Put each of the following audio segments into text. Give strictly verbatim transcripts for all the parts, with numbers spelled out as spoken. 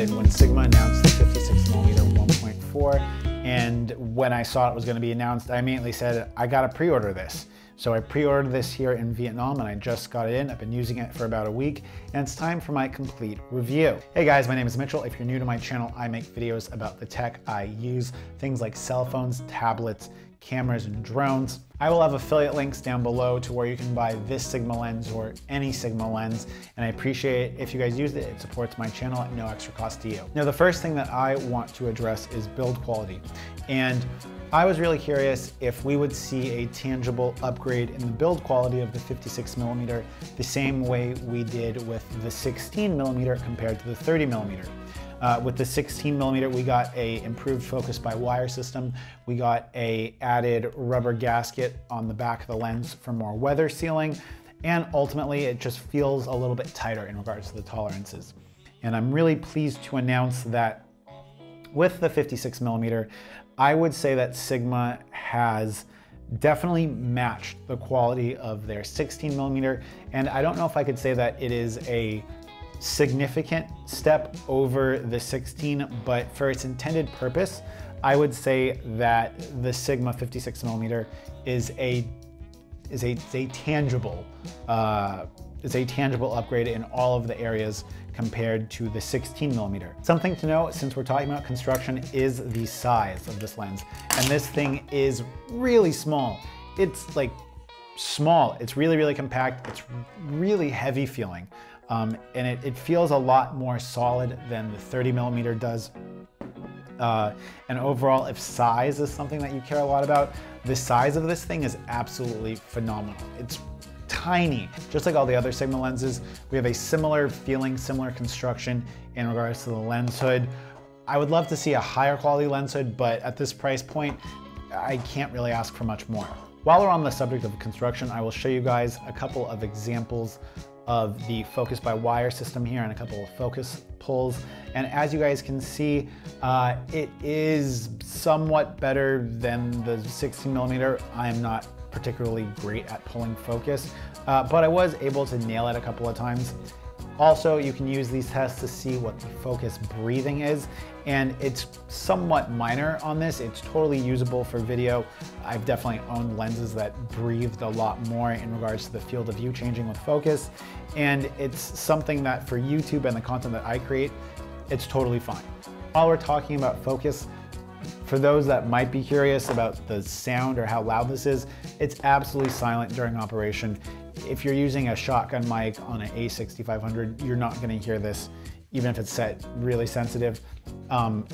excited when Sigma announced the fifty-six millimeter one point four, and when I saw it was going to be announced, I immediately said, I got to pre-order this. So I pre-ordered this here in Vietnam and I just got it in. I've been using it for about a week and it's time for my complete review. Hey guys, my name is Mitchell. If you're new to my channel, I make videos about the tech I use, things like cell phones, tablets, cameras, and drones. I will have affiliate links down below to where you can buy this Sigma lens or any Sigma lens, and I appreciate it if you guys use it. It supports my channel at no extra cost to you. Now, the first thing that I want to address is build quality. And I was really curious if we would see a tangible upgrade in the build quality of the fifty-six millimeter the same way we did with the sixteen millimeter compared to the thirty millimeter. Uh, with the sixteen millimeter, we got a improved focus by wire system. We got a added rubber gasket on the back of the lens for more weather sealing. And ultimately, it just feels a little bit tighter in regards to the tolerances. And I'm really pleased to announce that with the fifty-six millimeter, I would say that Sigma has definitely matched the quality of their sixteen millimeter. And I don't know if I could say that it is a significant step over the sixteen, but for its intended purpose, I would say that the Sigma fifty-six millimeter is a is a, is a tangible uh, is a tangible upgrade in all of the areas compared to the sixteen millimeter. Something to know, since we're talking about construction, is the size of this lens, and this thing is really small. It's like small. It's really really compact. It's really heavy feeling. Um, and it, it feels a lot more solid than the thirty millimeter does. Uh, and overall, if size is something that you care a lot about, the size of this thing is absolutely phenomenal. It's tiny. Just like all the other Sigma lenses, we have a similar feeling, similar construction in regards to the lens hood. I would love to see a higher quality lens hood, but at this price point, I can't really ask for much more. While we're on the subject of construction, I will show you guys a couple of examples of the focus by wire system here and a couple of focus pulls. And as you guys can see, uh, it is somewhat better than the sixteen millimeter. I am not particularly great at pulling focus, uh, but I was able to nail it a couple of times. Also, you can use these tests to see what the focus breathing is, and it's somewhat minor on this. It's totally usable for video. I've definitely owned lenses that breathed a lot more in regards to the field of view changing with focus, and it's something that for YouTube and the content that I create, it's totally fine. While we're talking about focus, for those that might be curious about the sound or how loud this is, it's absolutely silent during operation. If you're using a shotgun mic on an A sixty-five hundred, you're not gonna hear this, even if it's set really sensitive. Um,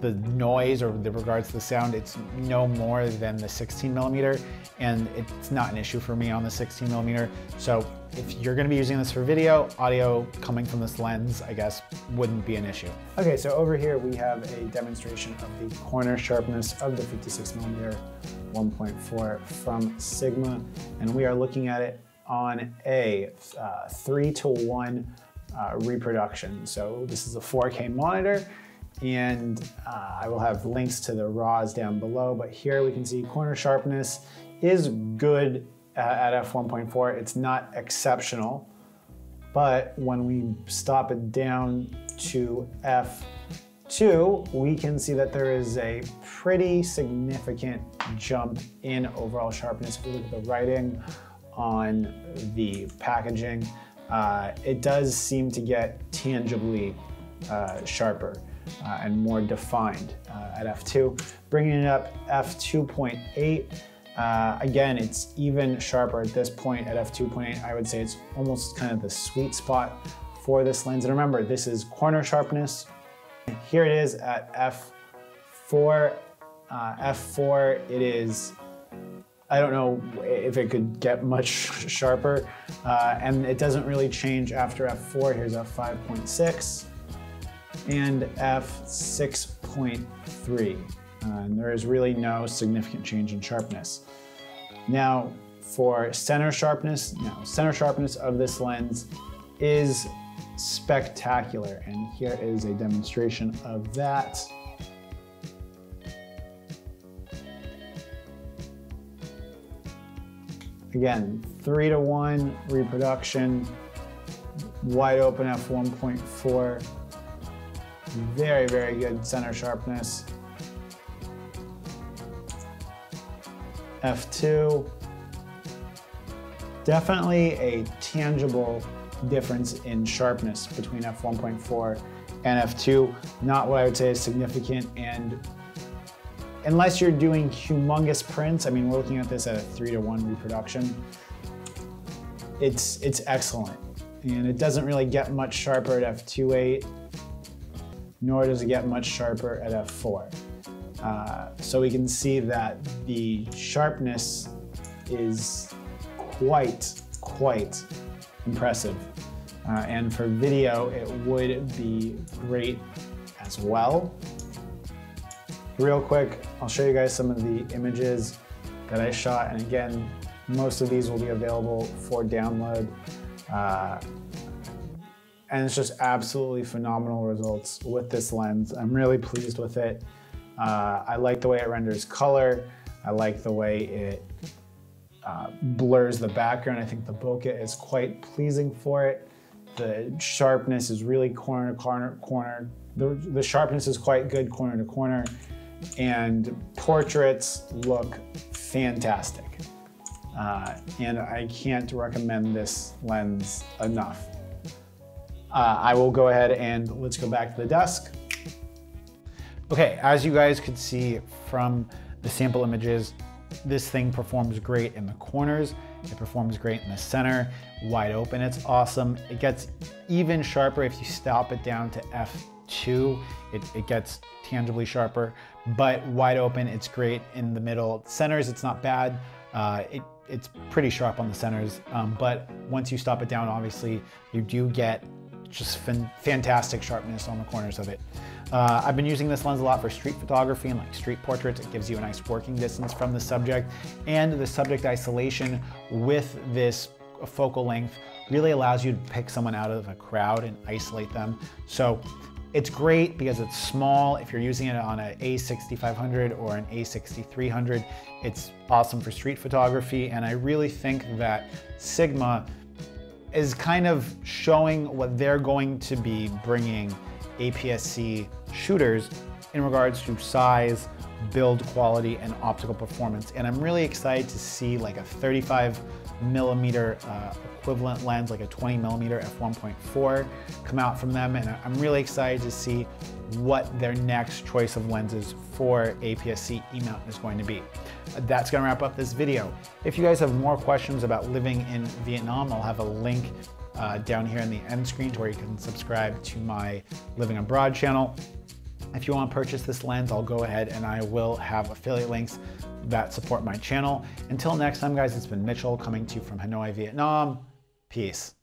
the noise or the regards to the sound, it's no more than the sixteen millimeter, and it's not an issue for me on the sixteen millimeter. So if you're gonna be using this for video, audio coming from this lens, I guess, wouldn't be an issue. Okay, so over here we have a demonstration of the corner sharpness of the fifty-six millimeter one point four from Sigma, and we are looking at it on a uh, three to one uh, reproduction. So this is a four K monitor, and uh, I will have links to the raws down below, but here we can see corner sharpness is good uh, at f one point four. It's not exceptional, but when we stop it down to f two, we can see that there is a pretty significant jump in overall sharpness. If we look at the writing on the packaging, uh, it does seem to get tangibly uh, sharper uh, and more defined uh, at f two. Bringing it up f two point eight, uh, again, it's even sharper at this point at f two point eight. I would say it's almost kind of the sweet spot for this lens. And remember, this is corner sharpness. Here it is at f four. Uh, f four, it is, I don't know if it could get much sharper, uh, and it doesn't really change after f four. Here's f five point six and f six point three, uh, and there is really no significant change in sharpness. Now for center sharpness, now center sharpness of this lens is spectacular, and here is a demonstration of that. Again, three to one reproduction, wide open f one point four, Very, very good center sharpness. F two. Definitely a tangible difference in sharpness between F one point four and F two. Not what I would say is significant, and unless you're doing humongous prints, I mean, we're looking at this at a three to one reproduction, it's, it's excellent. And it doesn't really get much sharper at F two point eight, nor does it get much sharper at F four. Uh, so we can see that the sharpness is quite, quite impressive. Uh, and for video, it would be great as well. Real quick, I'll show you guys some of the images that I shot. And again, most of these will be available for download. Uh, and it's just absolutely phenomenal results with this lens. I'm really pleased with it. Uh, I like the way it renders color. I like the way it uh, blurs the background. I think the bokeh is quite pleasing for it. The sharpness is really corner to corner. corner. The, the sharpness is quite good corner to corner. And portraits look fantastic. Uh, and I can't recommend this lens enough. Uh, I will go ahead and let's go back to the desk. Okay, as you guys could see from the sample images, this thing performs great in the corners. It performs great in the center, wide open, it's awesome. It gets even sharper if you stop it down to F two. It, it gets tangibly sharper, but wide open, it's great in the middle. Centers, it's not bad. Uh, it, it's pretty sharp on the centers, um, but once you stop it down, obviously, you do get just fan fantastic sharpness on the corners of it. Uh, I've been using this lens a lot for street photography and like street portraits. It gives you a nice working distance from the subject, and the subject isolation with this focal length really allows you to pick someone out of a crowd and isolate them. So it's great because it's small. If you're using it on an A sixty-five hundred or an A sixty-three hundred, it's awesome for street photography. And I really think that Sigma is kind of showing what they're going to be bringing A P S C shooters in regards to size, build quality, and optical performance. And I'm really excited to see like a thirty-five millimeter uh, equivalent lens, like a twenty millimeter F one point four come out from them. And I'm really excited to see what their next choice of lenses for A P S C E-mount is going to be. That's gonna wrap up this video. If you guys have more questions about living in Vietnam, I'll have a link Uh, down here in the end screen to where you can subscribe to my Living Abroad channel. If you want to purchase this lens, I'll go ahead and I will have affiliate links that support my channel. Until next time, guys, it's been Mitchell coming to you from Hanoi, Vietnam. Peace.